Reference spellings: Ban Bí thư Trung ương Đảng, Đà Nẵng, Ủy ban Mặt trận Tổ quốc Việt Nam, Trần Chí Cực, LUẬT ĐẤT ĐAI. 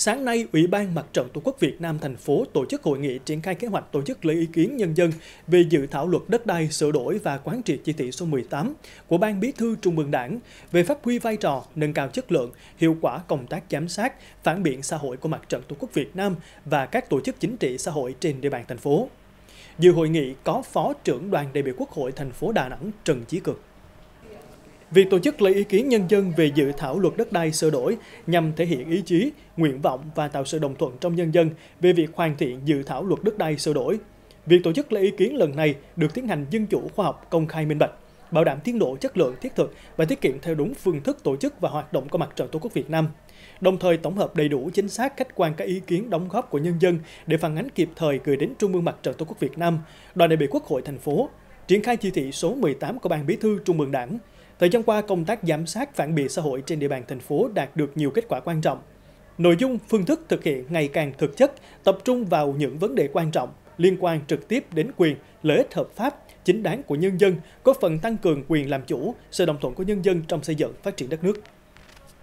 Sáng nay, Ủy ban Mặt trận Tổ quốc Việt Nam thành phố tổ chức hội nghị triển khai kế hoạch tổ chức lấy ý kiến nhân dân về dự thảo luật đất đai sửa đổi và quán triệt chỉ thị số 18 của Ban Bí thư Trung ương Đảng về phát huy vai trò, nâng cao chất lượng, hiệu quả công tác giám sát, phản biện xã hội của Mặt trận Tổ quốc Việt Nam và các tổ chức chính trị xã hội trên địa bàn thành phố. Dự hội nghị có Phó trưởng đoàn đại biểu Quốc hội thành phố Đà Nẵng Trần Chí Cực. Việc tổ chức lấy ý kiến nhân dân về dự thảo luật đất đai sửa đổi nhằm thể hiện ý chí, nguyện vọng và tạo sự đồng thuận trong nhân dân về việc hoàn thiện dự thảo luật đất đai sửa đổi. Việc tổ chức lấy ý kiến lần này được tiến hành dân chủ, khoa học, công khai, minh bạch, bảo đảm tiến độ, chất lượng, thiết thực và tiết kiệm theo đúng phương thức tổ chức và hoạt động của Mặt trận Tổ quốc Việt Nam. Đồng thời tổng hợp đầy đủ, chính xác, khách quan các ý kiến đóng góp của nhân dân để phản ánh kịp thời gửi đến Trung ương Mặt trận Tổ quốc Việt Nam, Đoàn đại biểu Quốc hội thành phố, triển khai chỉ thị số 18 của Ban Bí thư Trung ương Đảng. Thời gian qua, công tác giám sát phản biện xã hội trên địa bàn thành phố đạt được nhiều kết quả quan trọng. Nội dung, phương thức thực hiện ngày càng thực chất, tập trung vào những vấn đề quan trọng liên quan trực tiếp đến quyền, lợi ích hợp pháp, chính đáng của nhân dân, góp phần tăng cường quyền làm chủ, sự đồng thuận của nhân dân trong xây dựng, phát triển đất nước.